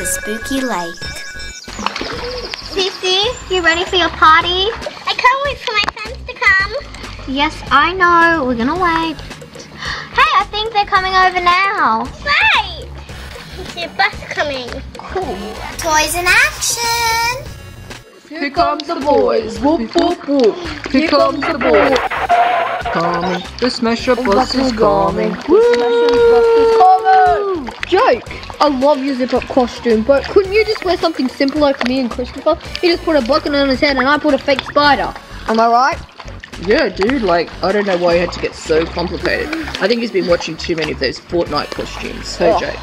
into Spooky Lake. Cece, you ready for your party? I can't wait for my friends to come. Yes, I know. We're gonna wait. Hey, I think they're coming over now. Right! I see a bus coming. Cool. Toys in action! Here comes the boys. Whoop, whoop, whoop. Here comes the boys. Coming. The Smasher bus is coming. Woo! Jake, I love your zip-up costume, but couldn't you just wear something simple like me and Christopher? He just put a bucket on his head and I put a fake spider. Am I right? Yeah, dude, like, I don't know why he had to get so complicated. I think he's been watching too many of those Fortnite costumes. Hey, oh, Jake.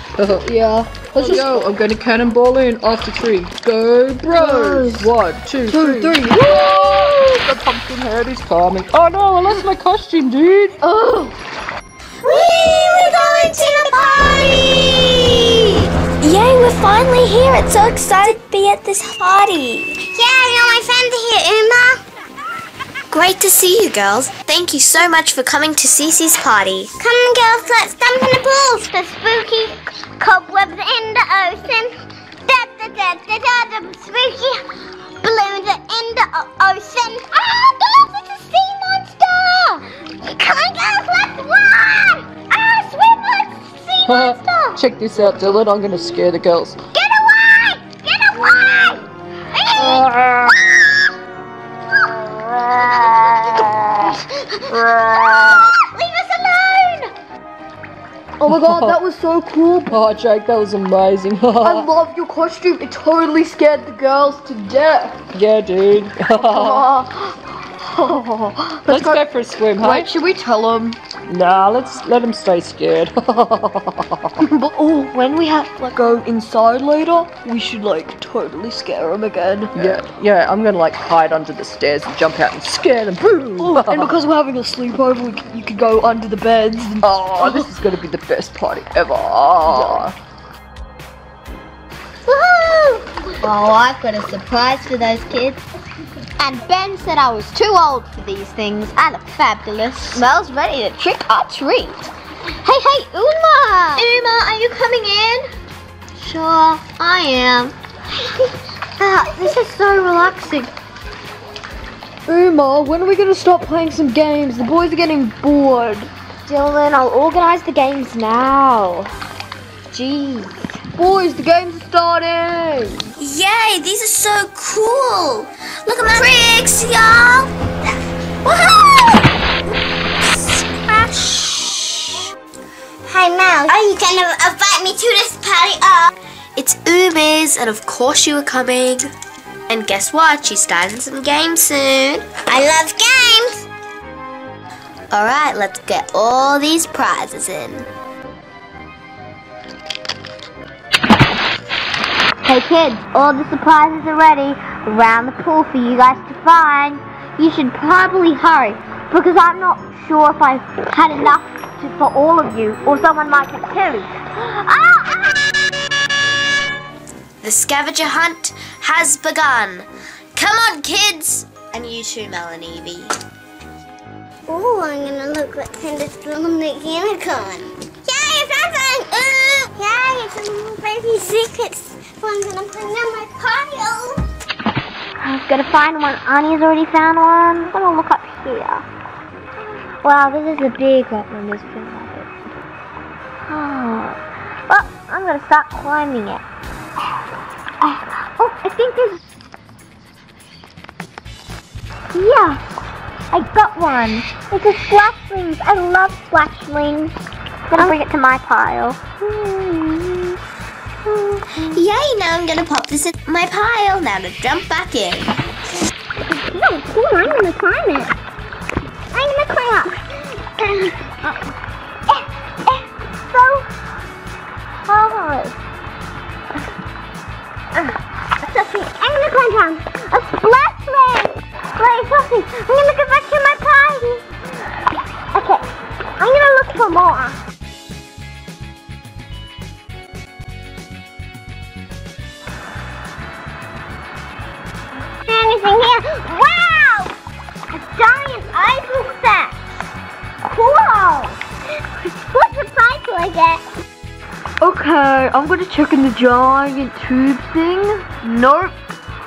Yeah. Let's just go. I'm going to cannonball in after three. Go, bros. 1, 2, 3. Whoa! The pumpkin head is coming. Oh, no, I lost my costume, dude. Oh. We're going to the party! Yay, we're finally here. It's so exciting to be at this party. Yeah, you know, my friends are here, Uma. Great to see you girls. Thank you so much for coming to Cece's party. Come on, girls, let's dump in the pools. The spooky cobwebs in the ocean. The spooky balloons are in the ocean. Ah, girls, it's a sea monster. Come on, girls, let's run. Ah, swim, let's sea monster. Check this out, Dylan. I'm going to scare the girls. Get away! Get away! Leave us alone! Oh my god, that was so cool. Oh, Jake, that was amazing. I love your costume. It totally scared the girls to death. Yeah, dude. let's go for a swim, huh? Wait, should we tell them? Nah, let's let them stay scared. But oh, when we have to like, go inside later, we should like totally scare them again. Yeah, I'm gonna like hide under the stairs and jump out and scare them. Boom! Oh, and because we're having a sleepover, you could go under the beds. And oh, this is gonna be the best party ever. Yeah. Woohoo! Oh, I've got a surprise for those kids. And Ben said I was too old for these things. I look fabulous. Mel's ready to trick or treat. Hey, hey, Uma! Uma, are you coming in? Sure, I am. This is so relaxing. Uma, when are we going to stop playing some games? The boys are getting bored. Dylan, I'll organise the games now. Jeez. Boys, the game's starting! Yay, these are so cool! Look at my tricks, y'all! Woohoo! Splash! Hi, Mal. Are you gonna invite me to this party? It's Uma's, and of course you were coming. And guess what? She's starting some games soon. I love games! Alright, let's get all these prizes in. Hey kids, all the surprises are ready around the pool for you guys to find. You should probably hurry because I'm not sure if I've had enough for all of you or someone might get too. The scavenger hunt has begun. Come on kids! And you too, Mal and Evie. Oh, I'm gonna look what's in this little Mickey unicorn. Yay, it's nothing! Yay, it's a little baby secrets. I'm gonna bring down my pile. I've gotta find one. Anya's already found one. I'm gonna look up here. Wow, this is a big one. This big one. Oh. Well, I'm gonna start climbing it. Oh, I think there's. Yeah, I got one. It's a Splashlings. I love Splashlings. I'm gonna bring it to my pile. Yay, now I'm gonna pop this in my pile. Now to jump back in. No, cool, I'm gonna climb it. I'm gonna climb up. It's so hard. I'm gonna climb down. A splash leg. Wait, something. I'm gonna go back to my party. Okay, I'm gonna look for more. Here. Wow! A giant idol set! Cool! What surprise do I get? Oh Okay, I'm gonna check in the giant tube thing. Nope.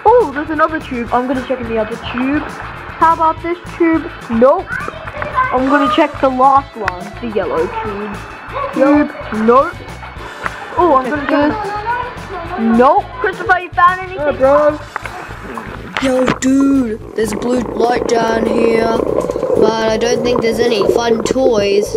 Oh, there's another tube. I'm gonna check in the other tube. How about this tube? Nope. I'm gonna check the last one, the yellow tube. Nope. Oh, I'm gonna go. Nope. Christopher, you found anything? Yeah, bro. Yo, dude, there's a blue light down here, but I don't think there's any fun toys.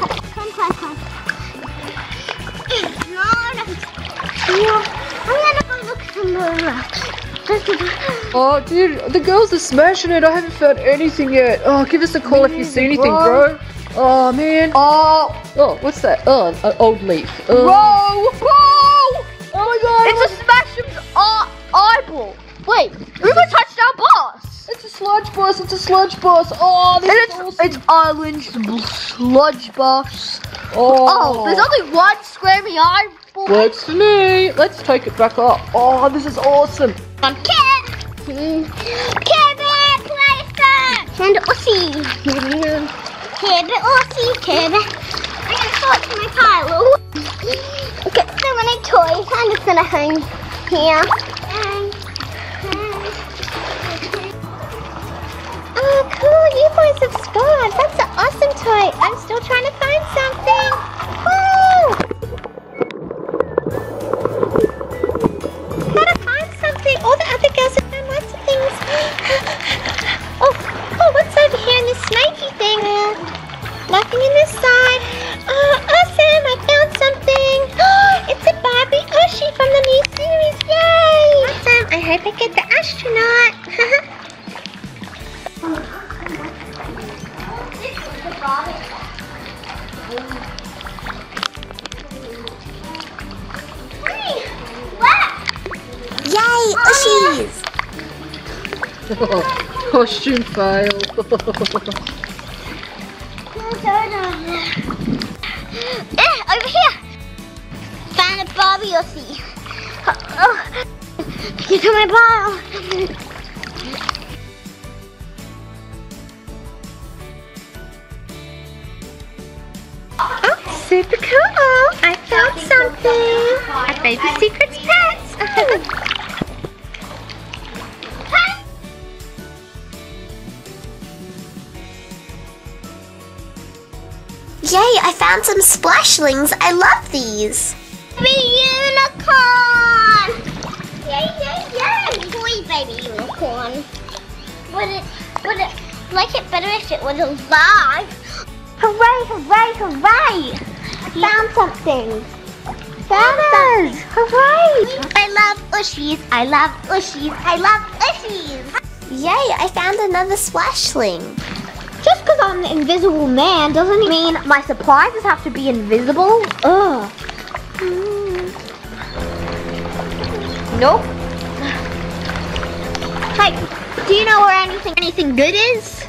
up. Come. It's not. I'm gonna go look somewhere. Oh, dude, the girls are smashing it. I haven't found anything yet. Oh, give us a call if you see anything, bro. Oh, man. Oh, what's that? Oh, an old leaf. Bro, whoa! Oh my God. It's a Smash eyeball. Wait, Uma touched our boss. It's a sludge boss. Oh, this is awesome. It's orange sludge boss. Oh, there's only one squirmy eyeball. Works for me. Let's take it back up. Oh, this is awesome. Kevin, play some. Kevin, Aussie. I'm gonna sort my pile. Get so many toys. I'm just gonna hang here. Oh, cool. You boys have scored. That's an awesome toy. I'm still trying to find something. Nothing in this side. Oh, awesome! I found something. It's a Barbie Oshi from the new series. Yay! Awesome! I hope I get the astronaut. Yay! Oshis! Costume fail. Over here! Found a Barbie Aussie. Get to my ball! Oh, super cool! I found something! A Baby Secrets pets! Yay, I found some Splashlings. I love these. Baby unicorn! Yay! Boy, Baby unicorn. Would it like it better if it was alive? Hooray! I found something. Found us! Hooray! I love Ushies. Yay, I found another Splashling. Just because I'm the invisible man doesn't mean my surprises have to be invisible. Ugh. Nope. Hey, do you know where anything good is?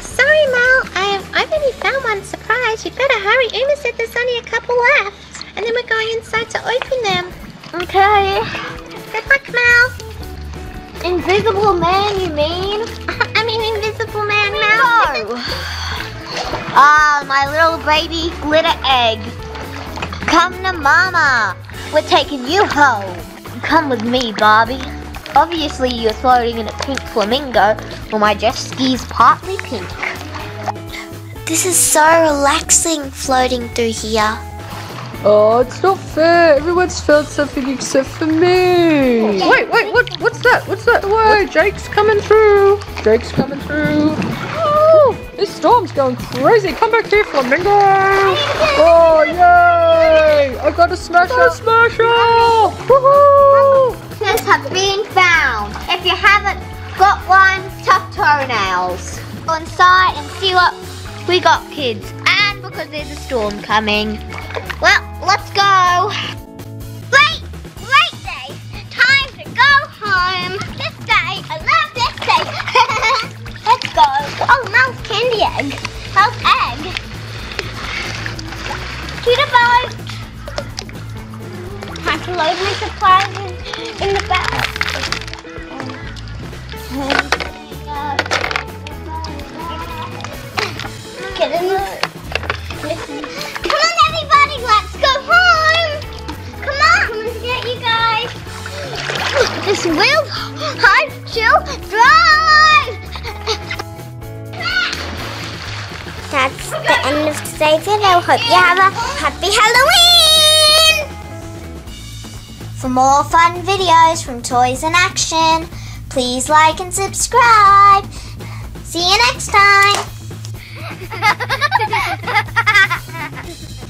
Sorry, Mal. I've only found one surprise. You better hurry. Uma said there's only a couple left. And then we're going inside to open them. Okay. Good luck, Mal. Invisible man, you mean? Invisible man now. Ah, my little baby glitter egg. Come to Mama. We're taking you home. Come with me, Barbie. Obviously, you're floating in a pink flamingo. Well, my jet ski's partly pink. This is so relaxing floating through here. Oh, it's not fair. Everyone's found something except for me. Wait, what's that? Whoa, Jake's coming through. Oh, this storm's going crazy. Come back here, flamingo. Oh, yay. I got a smasher. Woohoo. Those have been found. If you haven't got one, tough toenails. Go inside and see what we got, kids. And because there's a storm coming. Well, let's go. Late day. Time to go home. I love this day. go. Oh, Mal's candy egg. Mal's egg. To the boat. Time to load my supplies in the boat. Get in the... Come on, everybody, let's go home. Come on, I'm going to get you guys. This will hide, chill, drive. That's the end of today's video. Hope you have a happy Halloween. For more fun videos from Toys in Action, please like and subscribe. See you next time.